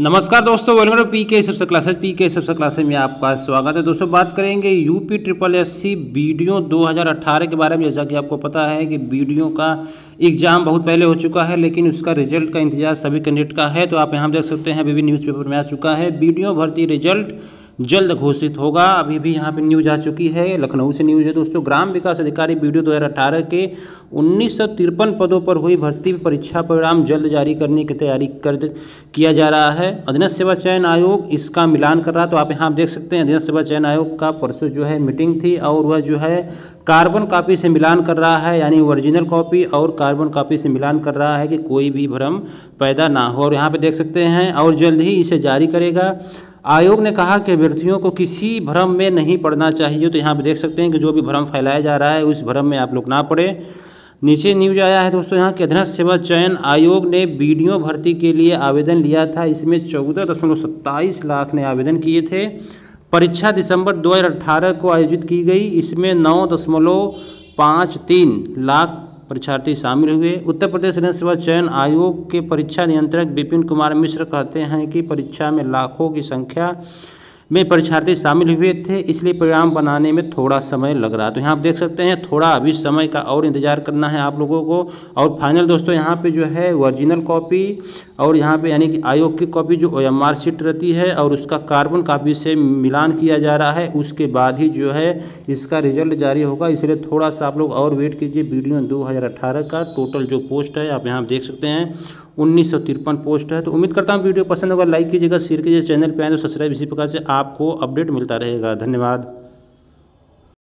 नमस्कार दोस्तों, welcome to पीके सबसे क्लासेज में आपका स्वागत है। दोस्तों बात करेंगे यूपी ट्रिपल एससी बीडीओ 2018 के बारे में। जैसा कि आपको पता है कि बीडीओ का एग्ज़ाम बहुत पहले हो चुका है, लेकिन उसका रिजल्ट का इंतजार सभी कैंडिडेट का है। तो आप यहां देख सकते हैं, अभी भी न्यूज़पेपर में आ चुका है, बीडीओ भर्ती रिजल्ट जल्द घोषित होगा। अभी भी यहाँ पे न्यूज़ आ चुकी है, लखनऊ से न्यूज़ है दोस्तों। ग्राम विकास अधिकारी बीडीओ 2018 के 1953 पदों पर हुई भर्ती परीक्षा परिणाम जल्द जारी करने की तैयारी किया जा रहा है। अधीनस्थ सेवा चयन आयोग इसका मिलान कर रहा है। तो आप यहाँ देख सकते हैं, अधीनस्थ सेवा चयन आयोग का परसों जो है मीटिंग थी, और वह जो है कार्बन कापी से मिलान कर रहा है, यानी ओरिजिनल कॉपी और कार्बन कापी से मिलान कर रहा है कि कोई भी भ्रम पैदा ना हो। और यहाँ पे देख सकते हैं, और जल्द ही इसे जारी करेगा। आयोग ने कहा कि अभ्यर्थियों को किसी भ्रम में नहीं पड़ना चाहिए। तो यहाँ पे देख सकते हैं कि जो भी भ्रम फैलाया जा रहा है उस भ्रम में आप लोग ना पड़े। नीचे न्यूज आया है दोस्तों यहाँ के, अधीनस्थ सेवा चयन आयोग ने बीडीओ भर्ती के लिए आवेदन लिया था। इसमें 14.27 लाख ने आवेदन किए थे। परीक्षा दिसंबर 2018 को आयोजित की गई। इसमें 9.53 लाख परीक्षार्थी शामिल हुए। उत्तर प्रदेश अधीनस्थ सेवा चयन आयोग के परीक्षा नियंत्रक विपिन कुमार मिश्र कहते हैं कि परीक्षा में लाखों की संख्या में परीक्षार्थी शामिल हुए थे, इसलिए परिणाम बनाने में थोड़ा समय लग रहा है। तो यहाँ आप देख सकते हैं, थोड़ा अभी समय का और इंतजार करना है आप लोगों को। और फाइनल दोस्तों यहाँ पे जो है ओरिजिनल कॉपी, और यहाँ पे यानी कि आयोग की कॉपी जो OMR शीट रहती है, और उसका कार्बन कॉपी से मिलान किया जा रहा है। उसके बाद ही जो है इसका रिजल्ट जारी होगा, इसलिए थोड़ा सा आप लोग और वेट कीजिए। बीडीओ 2018 का टोटल जो पोस्ट है आप यहाँ देख सकते हैं 1953 पोस्ट है। तो उम्मीद करता हूँ वीडियो पसंद होगा, लाइक कीजिएगा, शेयर कीजिए, चैनल पर आए तो सब्सक्राइब। इसी प्रकार से आपको अपडेट मिलता रहेगा। धन्यवाद।